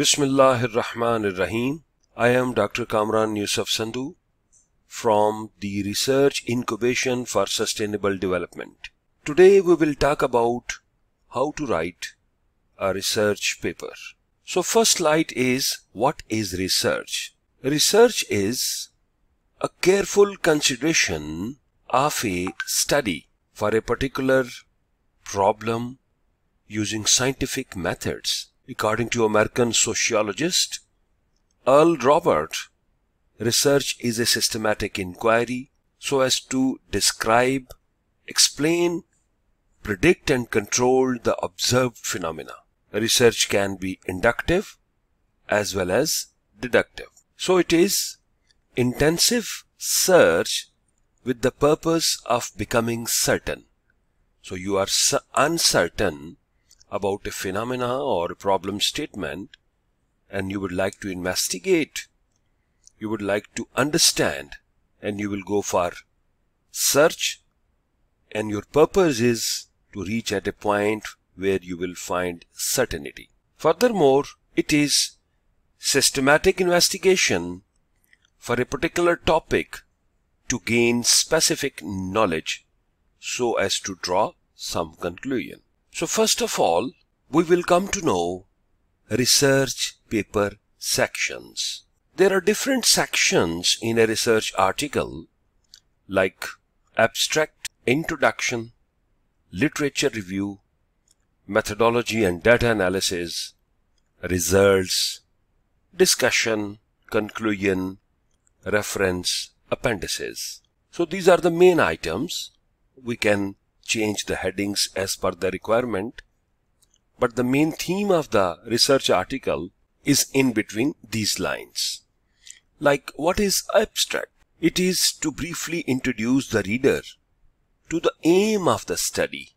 Bismillahirrahmanirrahim. I am Dr. Kamran Yousuf Sandhu from the Research Incubation for Sustainable Development. Today we will talk about how to write a research paper. So first slide is, what is research? Research is a careful consideration of a study for a particular problem using scientific methods. According to American sociologist Earl Robert, research is a systematic inquiry so as to describe, explain, predict and control the observed phenomena. Research can be inductive as well as deductive. So it is intensive search with the purpose of becoming certain. So you are uncertain about a phenomena or a problem statement, and you would like to investigate, you would like to understand, and you will go for search, and your purpose is to reach at a point where you will find certainty. Furthermore, it is systematic investigation for a particular topic to gain specific knowledge so as to draw some conclusion. So first of all, we will come to know research paper sections. There are different sections in a research article like abstract, introduction, literature review, methodology and data analysis, results, discussion, conclusion, reference, appendices. So these are the main items. We can change the headings as per the requirement, but the main theme of the research article is in between these lines. Like, what is abstract? It is to briefly introduce the reader to the aim of the study.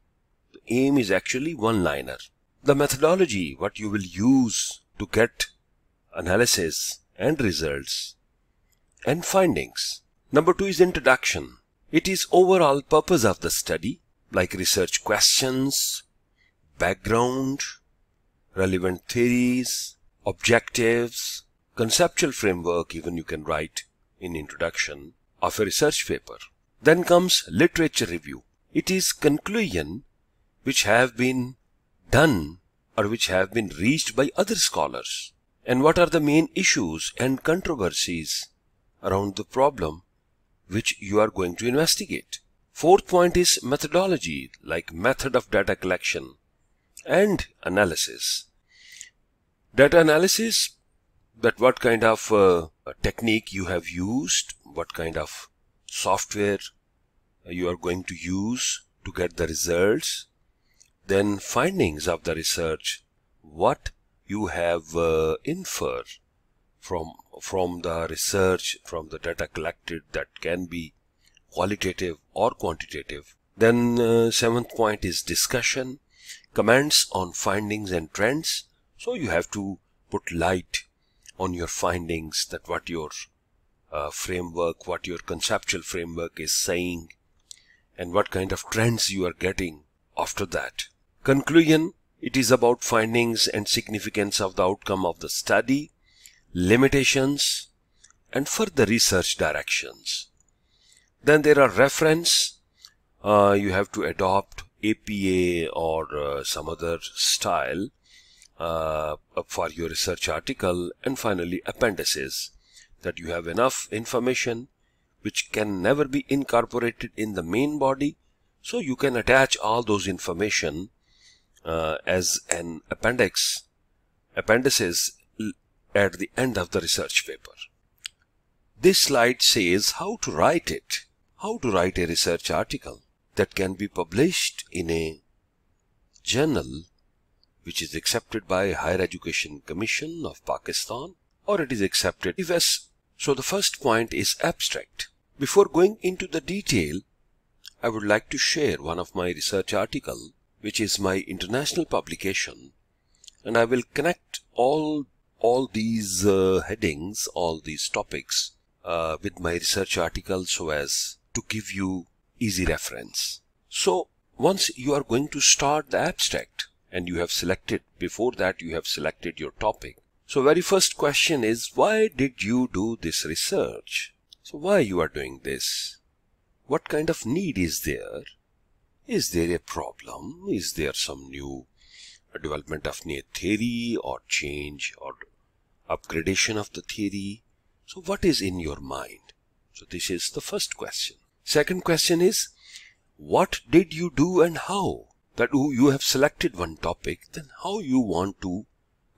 The aim is actually one-liner. The methodology, what you will use to get analysis and results and findings. Number two is introduction. It is overall purpose of the study, like research questions, background, relevant theories, objectives, conceptual framework. Even you can write in introduction of a research paper. Then comes literature review. It is conclusion which have been done or which have been reached by other scholars, and what are the main issues and controversies around the problem which you are going to investigate. Fourth point is methodology, like method of data collection and analysis. Data analysis, that what kind of technique you have used, what kind of software you are going to use to get the results. Then findings of the research, what you have inferred from the research, from the data collected, that can be qualitative or quantitative. Then seventh point is discussion, comments on findings and trends. So you have to put light on your findings, that what your framework, what your conceptual framework is saying, and what kind of trends you are getting after that. Conclusion, it is about findings and significance of the outcome of the study, limitations, and further research directions. Then there are reference. You have to adopt APA or some other style for your research article. And finally, appendices, that you have enough information which can never be incorporated in the main body, so you can attach all those information as an appendix, appendices, at the end of the research paper. This slide says how to write it, how to write a research article that can be published in a journal which is accepted by Higher Education Commission of Pakistan, or it is accepted if as. So the first point is abstract. Before going into the detail, I would like to share one of my research article, which is my international publication, and I will connect all these headings, all these topics with my research article so as to give you easy reference. So once you are going to start the abstract, and you have selected, before that you have selected your topic, So very first question is, why did you do this research? So why you are doing this? What kind of need is there? Is there a problem? Is there some new development of new theory or change or upgradation of the theory? So what is in your mind? So this is the first question. Second question is, what did you do and how? That you have selected one topic, then how you want to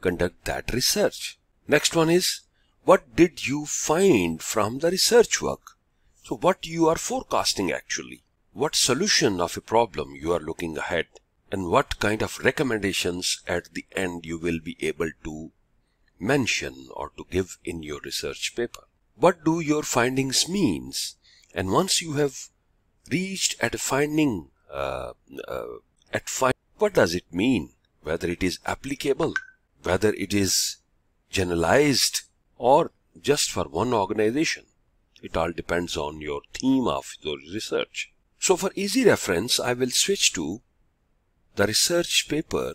conduct that research. Next one is, what did you find from the research work? So what you are forecasting actually? What solution of a problem you are looking ahead? And what kind of recommendations at the end you will be able to mention or to give in your research paper? What do your findings means? And once you have reached at a finding, what does it mean? Whether it is applicable, whether it is generalized or just for one organization. It all depends on your theme of your research. So for easy reference, I will switch to the research paper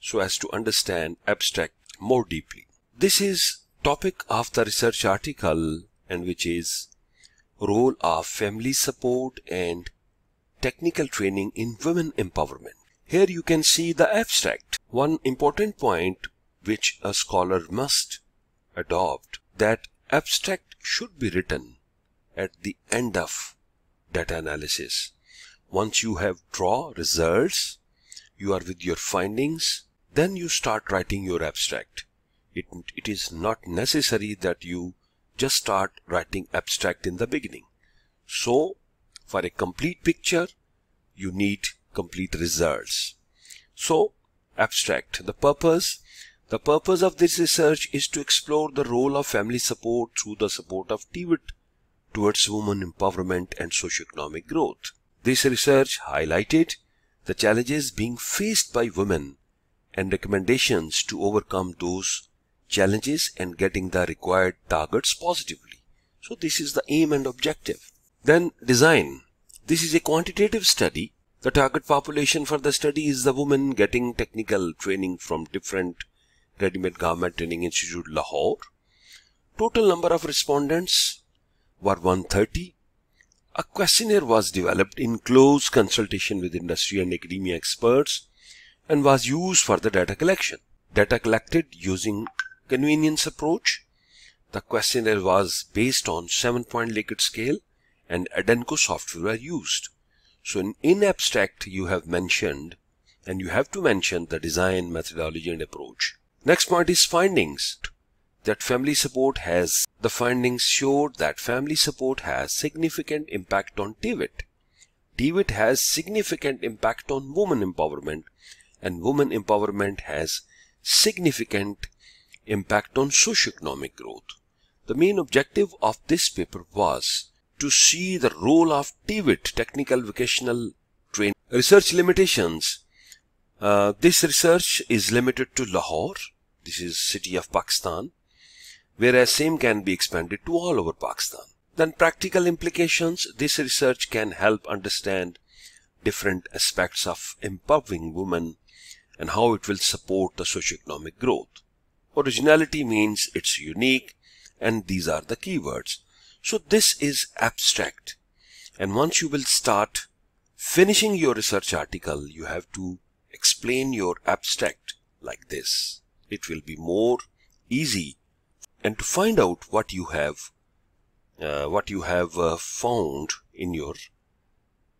so as to understand abstract more deeply. This is topic of the research article, and which is role of family support and technical training in women empowerment. Here you can see the abstract. One important point which a scholar must adopt, that abstract should be written at the end of data analysis. Once you have drawn results, you are with your findings, then you start writing your abstract. It is not necessary that you just start writing abstract in the beginning. So for a complete picture, you need complete results. So abstract, the purpose of this research is to explore the role of family support through the support of TVET towards women empowerment and socioeconomic growth. This research highlighted the challenges being faced by women and recommendations to overcome those challenges and getting the required targets positively. So this is the aim and objective. Then design. This is a quantitative study. The target population for the study is the women getting technical training from different ready-made garment training institute, Lahore. Total number of respondents were 130. A questionnaire was developed in close consultation with industry and academia experts and was used for the data collection. Data collected using convenience approach. The questionnaire was based on 7-point Likert scale and Edenco software were used. So in abstract you have mentioned, and you have to mention, the design, methodology and approach. Next point is findings. That family support has, the findings showed that family support has significant impact on TVET. TVET has significant impact on women empowerment, and women empowerment has significant impact on socioeconomic growth. The main objective of this paper was to see the role of TVET, technical vocational training. Research limitations. This research is limited to Lahore. This is city of Pakistan, whereas same can be expanded to all over Pakistan. Then practical implications. This research can help understand different aspects of empowering women and how it will support the socioeconomic growth. Originality means it's unique, and these are the keywords. So this is abstract. And once you will start finishing your research article, you have to explain your abstract like this. It will be more easy. And to find out what you have found in your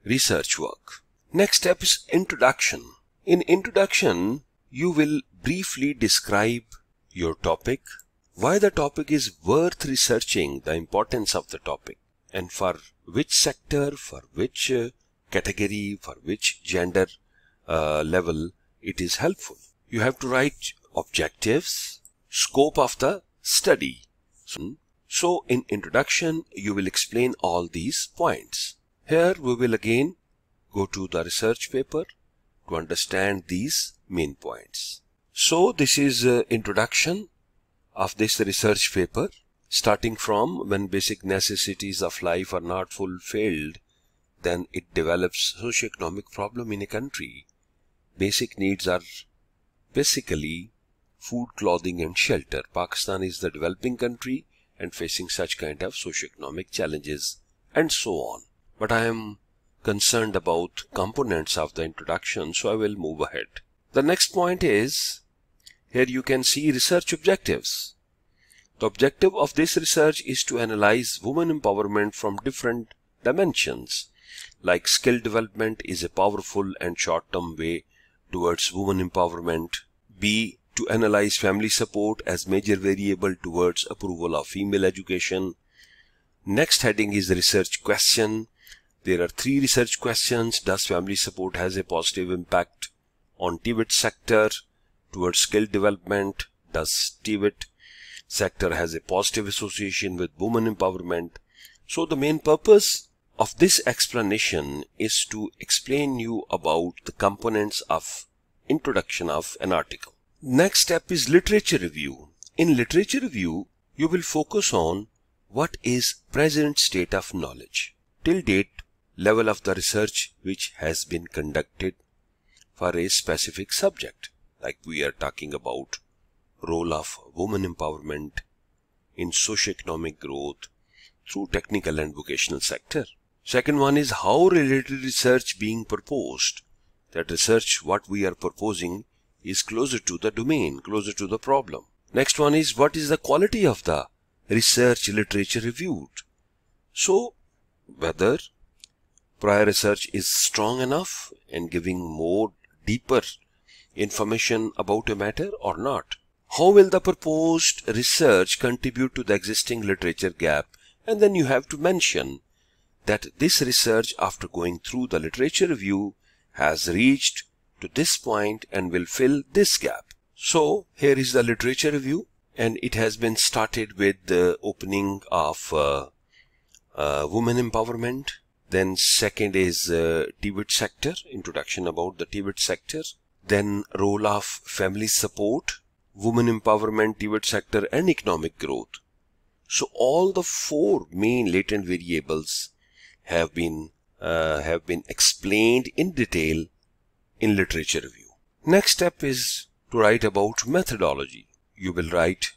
research work. Next step is introduction. In introduction, you will briefly describe your topic, why the topic is worth researching, the importance of the topic, and for which sector, for which category, for which gender level it is helpful. You have to write objectives, scope of the study. So in introduction, you will explain all these points. Here we will again go to the research paper to understand these main points. So this is introduction of this research paper, starting from when basic necessities of life are not fulfilled, then it develops socioeconomic problem in a country. Basic needs are basically food, clothing and shelter. Pakistan is the developing country and facing such kind of socio-economic challenges and so on. But I am concerned about components of the introduction, so I will move ahead. The next point is, here you can see research objectives. The objective of this research is to analyze women empowerment from different dimensions. Like skill development is a powerful and short-term way towards women empowerment. B. To analyze family support as major variable towards approval of female education. Next heading is research question. There are 3 research questions. Does family support has a positive impact on TVET sector towards skill development? Does TVET sector has a positive association with women empowerment? So the main purpose of this explanation is to explain you about the components of introduction of an article. Next step is literature review. In literature review, you will focus on what is present state of knowledge till date, level of the research which has been conducted for a specific subject, like we are talking about role of women empowerment in socio-economic growth through technical and vocational sector. Second one is how related research being proposed. That research what we are proposing is closer to the domain, closer to the problem. Next one is what is the quality of the research literature reviewed. So whether prior research is strong enough in giving more deeper information about a matter or not. How will the proposed research contribute to the existing literature gap? And then you have to mention that this research, after going through the literature review, has reached to this point and will fill this gap. So here is the literature review, and it has been started with the opening of women empowerment. Then second is TVET sector, introduction about the TVET sector. Then role of family support, women empowerment, TVET sector and economic growth. So all the 4 main latent variables have been explained in detail in literature review. Next step is to write about methodology. You will write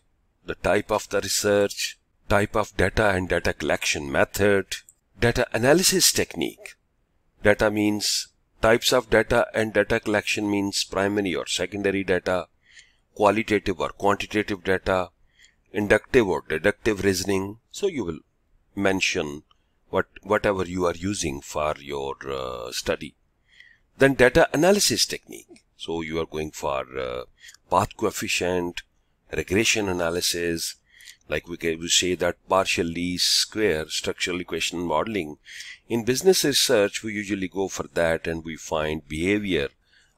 the type of the research, type of data and data collection method, data analysis technique. Data means types of data and data collection means primary or secondary data, qualitative or quantitative data, inductive or deductive reasoning. So you will mention whatever you are using for your study. Then data analysis technique. So you are going for path coefficient, regression analysis. Like we say that partial least square structural equation modeling. In business research, we usually go for that and we find behavior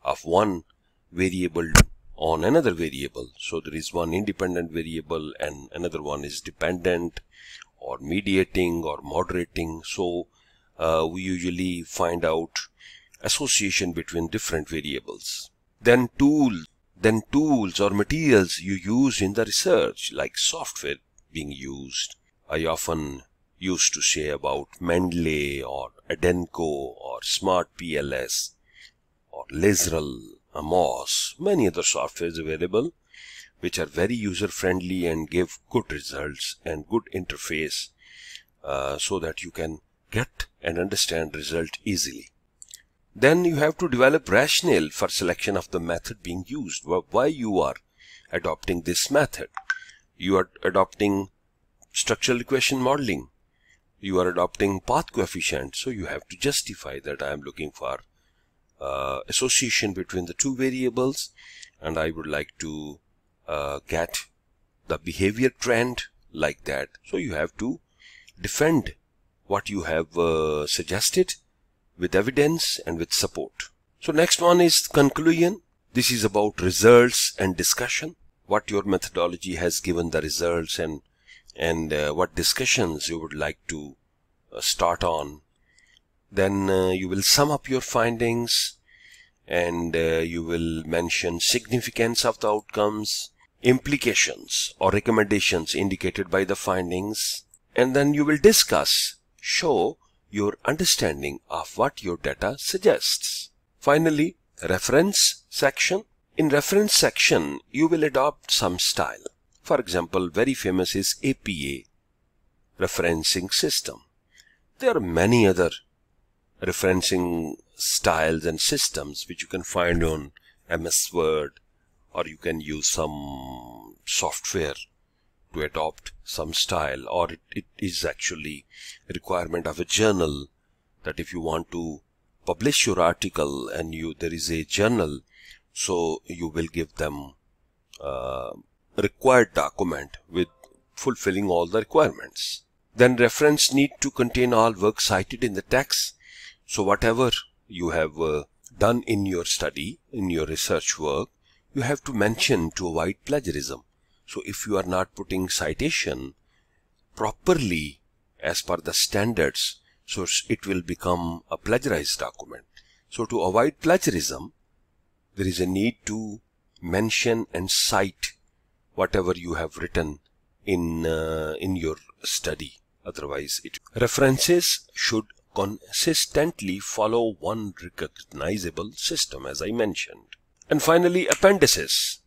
of one variable on another variable. So there is one independent variable and another one is dependent or mediating or moderating. So we usually find out association between different variables. Then tools or materials you use in the research, like software being used. I often used to say about Mendeley or Edenco or SmartPLS or Lisrel, AMOS, many other softwares available which are very user friendly and give good results and good interface so that you can get and understand result easily. Then you have to develop rationale for selection of the method being used, why you are adopting this method. You are adopting structural equation modeling. You are adopting path coefficient. So you have to justify that I am looking for association between the 2 variables and I would like to get the behavior trend like that. So you have to defend what you have suggested with evidence and with support. So next one is conclusion. This is about results and discussion. What your methodology has given the results and what discussions you would like to start on. Then you will sum up your findings and you will mention significance of the outcomes, implications or recommendations indicated by the findings, and then you will discuss, show your understanding of what your data suggests. Finally, reference section. In reference section, you will adopt some style. For example, very famous is APA, referencing system. There are many other referencing styles and systems which you can find on MS Word, or you can use some software to adopt some style, or it is actually a requirement of a journal that if you want to publish your article and there is a journal, so you will give them required document with fulfilling all the requirements. Then reference need to contain all works cited in the text. So whatever you have done in your study, in your research work, you have to mention to avoid plagiarism. So if you are not putting citation properly as per the standards, so it will become a plagiarized document. So to avoid plagiarism, there is a need to mention and cite whatever you have written in your study. Otherwise, references should consistently follow one recognizable system, as I mentioned. And finally, appendices.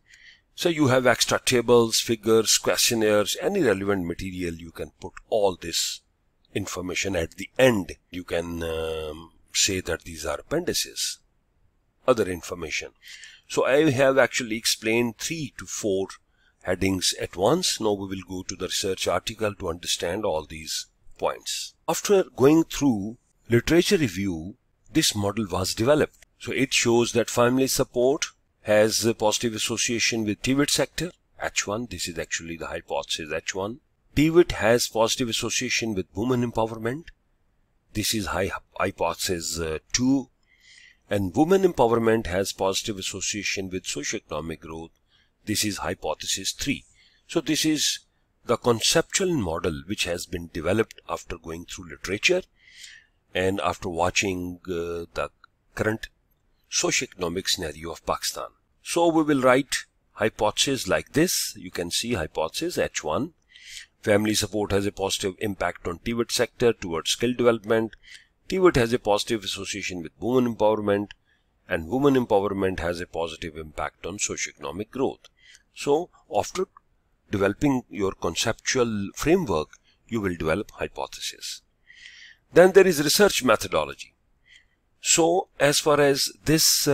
So you have extra tables, figures, questionnaires, any relevant material. You can put all this information at the end. You can say that these are appendices, other information. So I have actually explained 3 to 4 headings at once. Now we will go to the research article to understand all these points. After going through literature review, this model was developed. So it shows that family support has a positive association with TVET sector, H1. This is actually the hypothesis H1. TVET has positive association with women empowerment. This is hypothesis 2. And women empowerment has positive association with socioeconomic growth. This is hypothesis 3. So this is the conceptual model which has been developed after going through literature and after watching the current socioeconomic scenario of Pakistan. So we will write hypotheses like this. You can see hypothesis H1. Family support has a positive impact on TVET sector towards skill development. TVET has a positive association with women empowerment, and women empowerment has a positive impact on socioeconomic growth. So after developing your conceptual framework, you will develop hypotheses. Then there is research methodology. So as far as this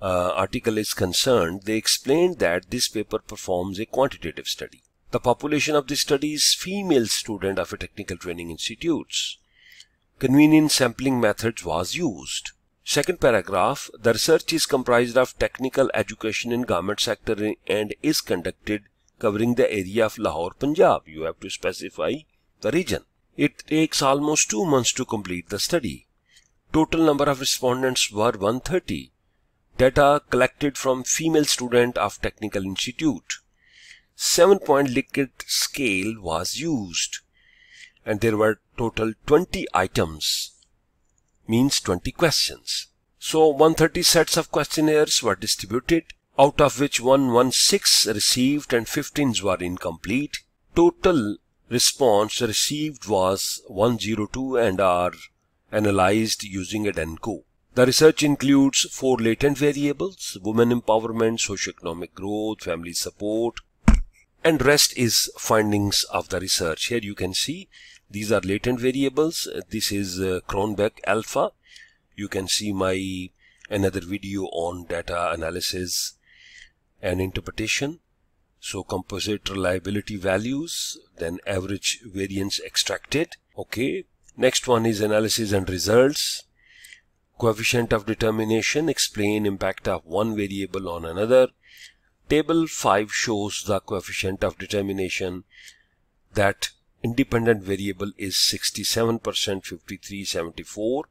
article is concerned, they explained that this paper performs a quantitative study. The population of the study is female student of a technical training institutes. Convenient sampling methods was used. Second paragraph, the research is comprised of technical education in garment sector and is conducted covering the area of Lahore, Punjab. You have to specify the region. It takes almost 2 months to complete the study. Total number of respondents were 130. Data collected from female student of technical institute. 7-point Likert scale was used. And there were total 20 items, means 20 questions. So 130 sets of questionnaires were distributed, out of which 116 received and 15 were incomplete. Total response received was 102 and are analyzed using Edenco. The research includes 4 latent variables, women empowerment, socioeconomic growth, family support, and rest is findings of the research. Here you can see these are latent variables. This is Cronbach alpha. You can see my another video on data analysis and interpretation. So composite reliability values, then average variance extracted. Okay. Next one is analysis and results. Coefficient of determination, explain impact of one variable on another. Table 5 shows the coefficient of determination that independent variable is 67%, 53%, 74%,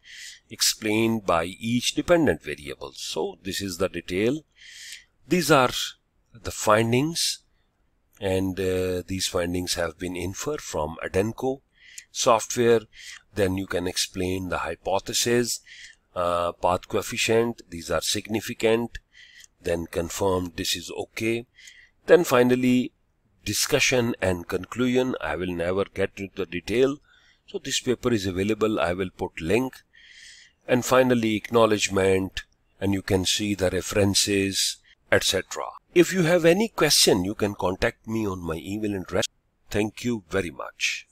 explained by each dependent variable. So this is the detail. These are the findings, and these findings have been inferred from Edenco software. Then you can explain the hypothesis, path coefficient, these are significant, then confirmed, this is okay. Then finally, discussion and conclusion. I will never get into the detail. So this paper is available. I will put link. And finally, acknowledgement, and you can see the references etc. If you have any question, you can contact me on my email address. Thank you very much.